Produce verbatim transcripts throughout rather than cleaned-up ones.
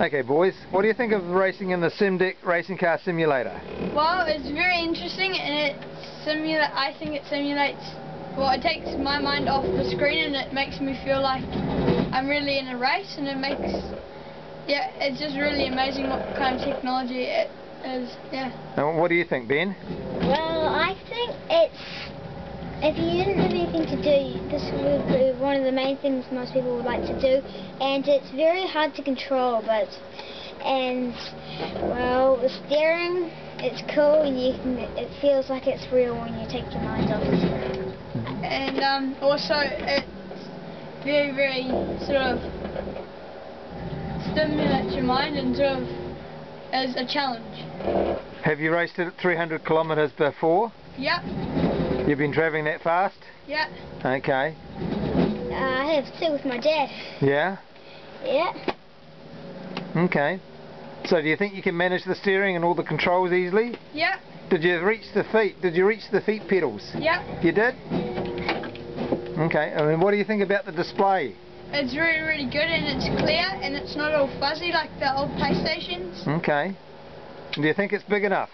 Okay, boys, what do you think of racing in the Simdeck racing car simulator? Well, it's very interesting, and it simula- I think it simulates, well, it takes my mind off the screen, and it makes me feel like I'm really in a race, and it makes, yeah, it's just really amazing what kind of technology it is, yeah. And what do you think, Ben? Well, I think it's, if you didn't have anything to do, this would be one of the main things most people would like to do, and it's very hard to control, but, and, well, the steering, it's cool, and you can, it feels like it's real when you take your mind off the steering. And um, also, it's very, very sort of stimulates your mind and sort of is a challenge. Have you raced it at three hundred kilometres before? Yep. You've been travelling that fast? Yeah. Okay. Uh, I have two with my dad. Yeah? Yeah. Okay. So do you think you can manage the steering and all the controls easily? Yeah. Did you reach the feet? Did you reach the feet pedals? Yeah. You did? Okay. I mean, what do you think about the display? It's really, really good, and it's clear, and it's not all fuzzy like the old PlayStations. Okay. Do you think it's big enough?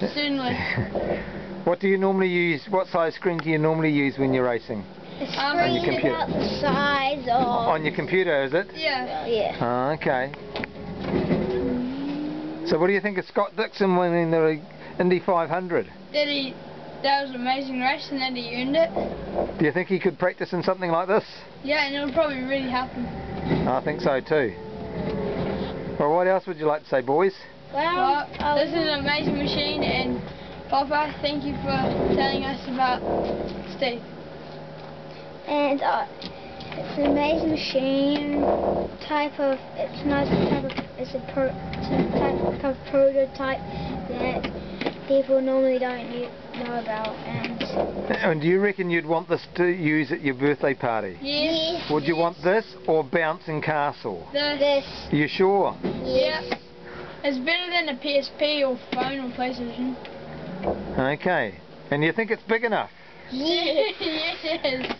Certainly. What do you normally use? What size screen do you normally use when you're racing? A screen on your computer. About the size of... On your computer, is it? Yeah. Yeah. Oh, okay. So what do you think of Scott Dixon winning the Indy five hundred? That he, that was an amazing race, and that he earned it. Do you think he could practice in something like this? Yeah, and it'll probably really help him. I think so too. Well, what else would you like to say, boys? Well, well this is an amazing machine, and Papa, thank you for telling us about Steve. And uh, it's an amazing machine, type of, it's nice type of, it's a, pro, it's a type of prototype that people normally don't know about. And, and do you reckon you'd want this to use at your birthday party? Yes. Yes. Would you want this or Bouncing Castle? This. This. Are you sure? Yes. Yep. It's better than a P S P or phone or PlayStation. Okay, and you think it's big enough? Yes.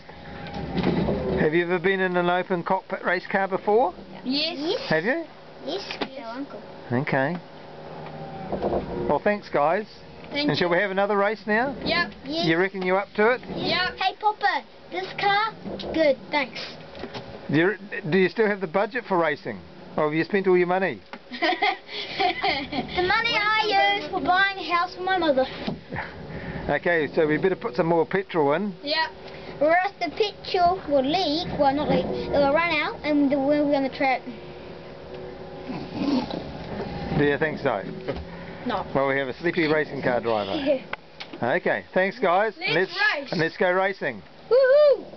Have you ever been in an open cockpit race car before? Yes. Have you? Yes, your uncle. Okay. Well, thanks, guys. Thank and shall you. we have another race now? Yep. Yes. You reckon you're up to it? Yep. Hey, Papa, this car, good, thanks. Do you, do you still have the budget for racing? Or have you spent all your money? The money I use for buying a house for my mother. Okay, so we better put some more petrol in. Yeah. Or else the petrol will leak, well not leak, it will run out and we'll be on the track. Do you think so? No. Well, we have a sleepy racing car driver. Yeah. Okay, thanks guys. Let's, let's race. And let's go racing. Woohoo!